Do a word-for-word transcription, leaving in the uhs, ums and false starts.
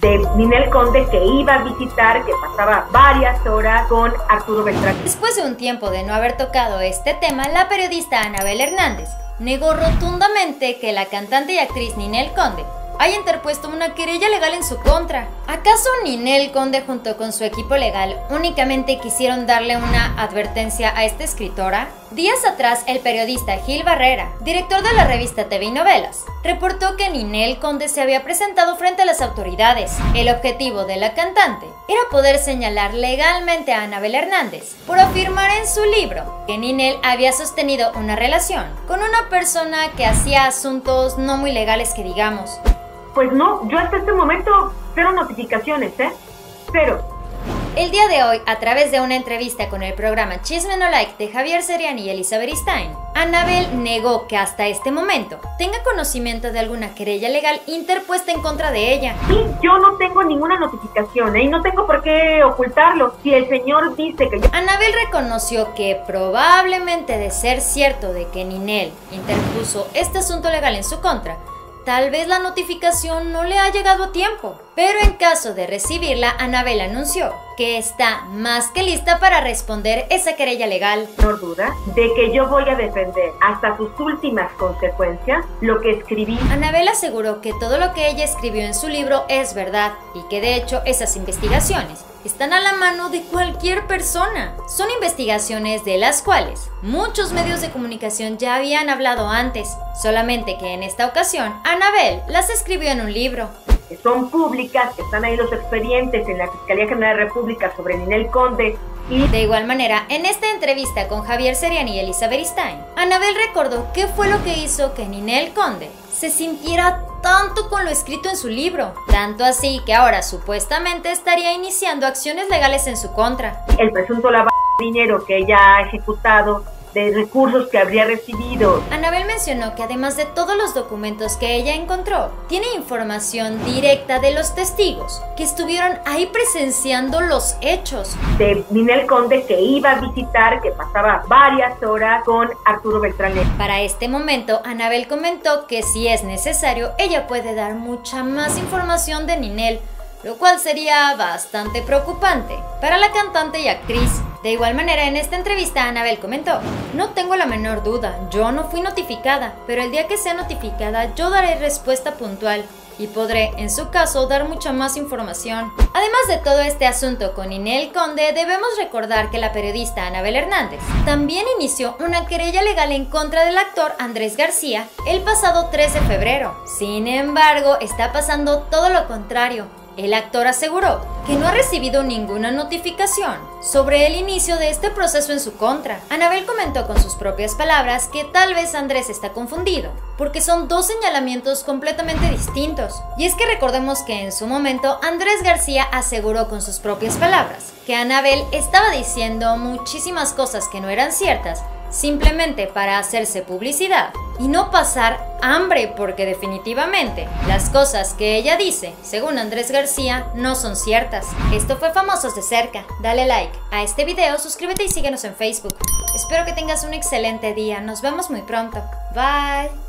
de Ninel Conde, que iba a visitar, que pasaba varias horas con Arturo Beltrán. Después de un tiempo de no haber tocado este tema, la periodista Anabel Hernández negó rotundamente que la cantante y actriz Ninel Conde haya interpuesto una querella legal en su contra. ¿Acaso Ninel Conde junto con su equipo legal únicamente quisieron darle una advertencia a esta escritora? Días atrás, el periodista Gil Barrera, director de la revista T V y Novelas, reportó que Ninel Conde se había presentado frente a las autoridades. El objetivo de la cantante era poder señalar legalmente a Anabel Hernández por afirmar en su libro que Ninel había sostenido una relación con una persona que hacía asuntos no muy legales que digamos. Pues no, yo hasta este momento cero notificaciones, ¿eh? Cero. El día de hoy, a través de una entrevista con el programa Chisme No Like de Javier Seriani y Elizabeth Stein, Anabel negó que hasta este momento tenga conocimiento de alguna querella legal interpuesta en contra de ella. Sí, yo no tengo ninguna notificación, ¿eh? Y no tengo por qué ocultarlo. Si el señor dice que yo... Anabel reconoció que probablemente, de ser cierto de que Ninel interpuso este asunto legal en su contra, tal vez la notificación no le ha llegado a tiempo, pero en caso de recibirla, Anabel anunció que está más que lista para responder esa querella legal. No duda de que yo voy a defender hasta sus últimas consecuencias lo que escribí. Anabel aseguró que todo lo que ella escribió en su libro es verdad y que de hecho esas investigaciones están a la mano de cualquier persona. Son investigaciones de las cuales muchos medios de comunicación ya habían hablado antes, solamente que en esta ocasión Anabel las escribió en un libro. Son públicas, están ahí los expedientes en la Fiscalía General de la República sobre Ninel Conde. Y de igual manera, en esta entrevista con Javier Seriani y Elizabeth Stein, Anabel recordó qué fue lo que hizo que Ninel Conde se sintiera tanto con lo escrito en su libro, tanto así que ahora supuestamente estaría iniciando acciones legales en su contra. El presunto lavado de dinero que ella ha ejecutado, de recursos que habría recibido. Anabel mencionó que además de todos los documentos que ella encontró, tiene información directa de los testigos que estuvieron ahí presenciando los hechos. De Ninel Conde, que iba a visitar, que pasaba varias horas con Arturo Beltrán. Para este momento, Anabel comentó que si es necesario, ella puede dar mucha más información de Ninel, lo cual sería bastante preocupante para la cantante y actriz. De igual manera, en esta entrevista Anabel comentó: no tengo la menor duda, yo no fui notificada, pero el día que sea notificada yo daré respuesta puntual y podré, en su caso, dar mucha más información. Además de todo este asunto con Ninel Conde, debemos recordar que la periodista Anabel Hernández también inició una querella legal en contra del actor Andrés García el pasado tres de febrero. Sin embargo, está pasando todo lo contrario. El actor aseguró que no ha recibido ninguna notificación sobre el inicio de este proceso en su contra. Anabel comentó con sus propias palabras que tal vez Andrés está confundido, porque son dos señalamientos completamente distintos. Y es que recordemos que en su momento Andrés García aseguró con sus propias palabras que Anabel estaba diciendo muchísimas cosas que no eran ciertas, simplemente para hacerse publicidad y no pasar hambre, porque definitivamente las cosas que ella dice, según Andrés García, no son ciertas. Esto fue Famosos de Cerca. Dale like a este video, suscríbete y síguenos en Facebook. Espero que tengas un excelente día. Nos vemos muy pronto. Bye.